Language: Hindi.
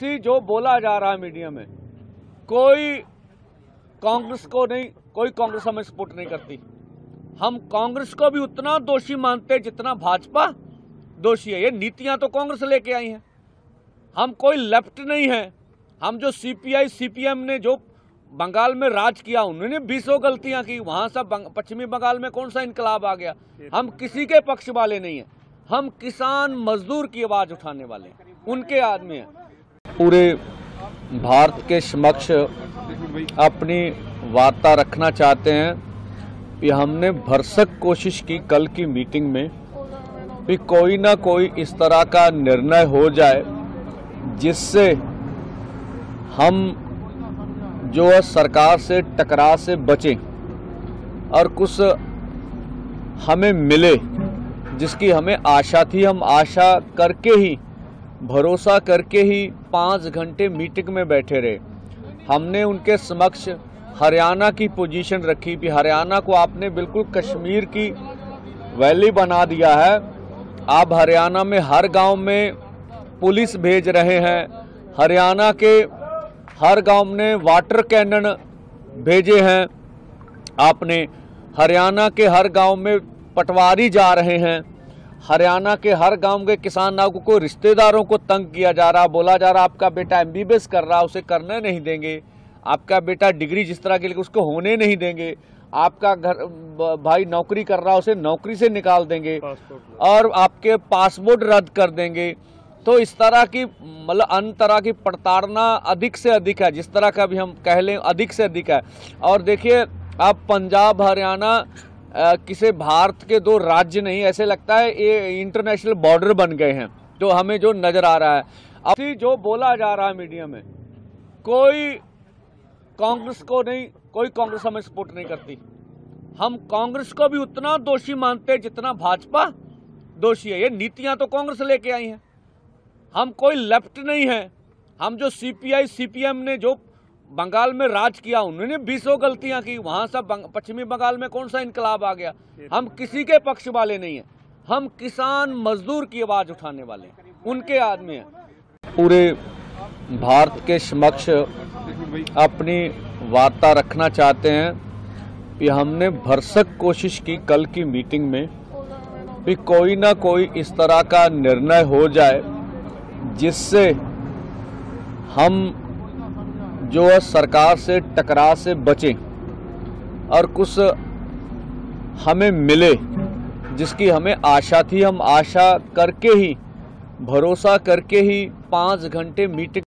कि जो बोला जा रहा है मीडिया में, कोई कांग्रेस को नहीं, कोई कांग्रेस हमें सपोर्ट नहीं करती। हम कांग्रेस को भी उतना दोषी मानते जितना भाजपा दोषी है। ये नीतियां तो कांग्रेस लेके आई हैं। हम कोई लेफ्ट नहीं है। हम जो सीपीआई सीपीएम ने जो बंगाल में राज किया, उन्होंने 20 गलतियां की, वहां सब पश्चिमी बंगाल में कौन सा इनकलाब आ गया। हम किसी के पक्ष वाले नहीं हैं। हम किसान मजदूर की आवाज उठाने वाले हैं, उनके आदमी हैं। पूरे भारत के समक्ष अपनी वार्ता रखना चाहते हैं। ये हमने भरसक कोशिश की कल की मीटिंग में भी कोई ना कोई इस तरह का निर्णय हो जाए जिससे हम जो है सरकार से टकराव से बचें और कुछ हमें मिले जिसकी हमें आशा थी। हम आशा करके ही, भरोसा करके ही 5 घंटे मीटिंग में बैठे रहे। हमने उनके समक्ष हरियाणा की पोजीशन रखी कि हरियाणा को आपने बिल्कुल कश्मीर की वैली बना दिया है। आप हरियाणा में हर गांव में पुलिस भेज रहे हैं, हरियाणा के हर गांव में वाटर कैनन भेजे हैं आपने, हरियाणा के हर गांव में पटवारी जा रहे हैं, हरियाणा के हर गांव के किसानों को रिश्तेदारों को तंग किया जा रहा। बोला जा रहा आपका बेटा MBBS कर रहा, उसे करने नहीं देंगे। आपका बेटा डिग्री जिस तरह के लिए उसको होने नहीं देंगे। आपका घर भाई नौकरी कर रहा, उसे नौकरी से निकाल देंगे और आपके पासपोर्ट रद्द कर देंगे। तो इस तरह की मतलब अन्य तरह की प्रताड़ना अधिक से अधिक है, जिस तरह का भी हम कह लें अधिक से अधिक है। और देखिए आप पंजाब हरियाणा किसी भारत के 2 राज्य नहीं, ऐसे लगता है ये इंटरनेशनल बॉर्डर बन गए हैं जो हमें जो नज़र आ रहा है। अभी जो बोला जा रहा है मीडिया में, कोई कांग्रेस को नहीं, कोई कांग्रेस हमें सपोर्ट नहीं करती। हम कांग्रेस को भी उतना दोषी मानते जितना भाजपा दोषी है। ये नीतियाँ तो कांग्रेस लेके आई हैं। हम कोई लेफ्ट नहीं है। हम जो सीपीआई सीपीएम ने जो बंगाल में राज किया, उन्होंने 20 गलतियां की, वहां सब पश्चिमी बंगाल में कौन सा इनकलाब आ गया। हम किसी के पक्ष वाले नहीं हैं। हम किसान मजदूर की आवाज उठाने वाले हैं, उनके आदमी हैं। पूरे भारत के समक्ष अपनी वार्ता रखना चाहते हैं। ये हमने भरसक कोशिश की कल की मीटिंग में भी कोई ना कोई इस तरह का निर्णय हो जाए जिससे हम जो है सरकार से टकराव से बचें और कुछ हमें मिले जिसकी हमें आशा थी। हम आशा करके ही, भरोसा करके ही 5 घंटे मीटिंग